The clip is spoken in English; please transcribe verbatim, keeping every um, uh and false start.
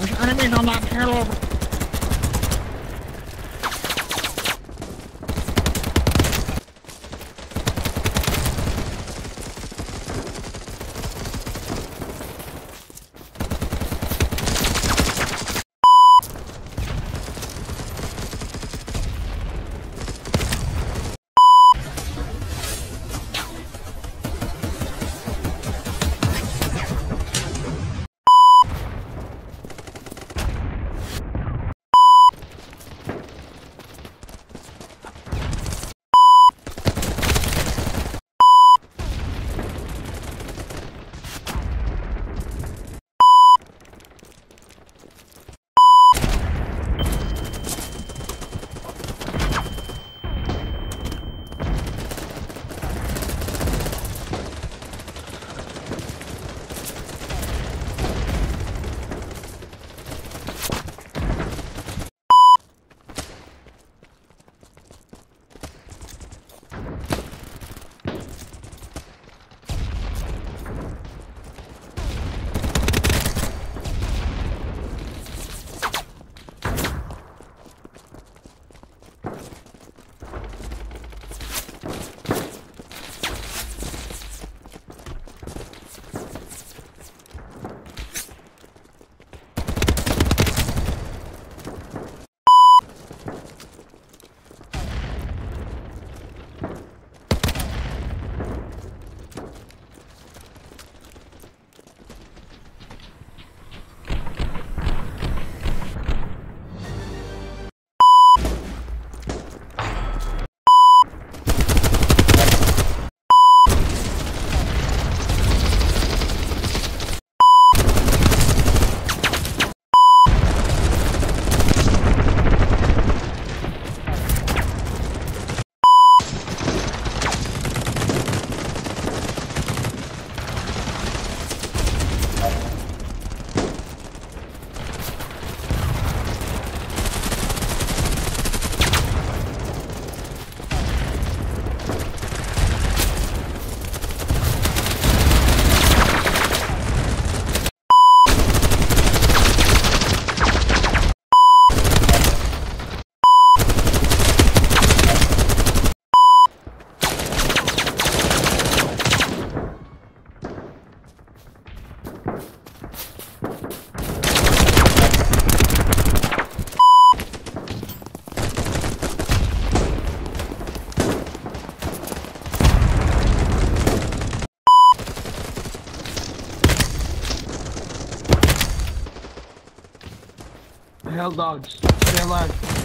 There's enemies on that hill. Hell dogs, stay alive.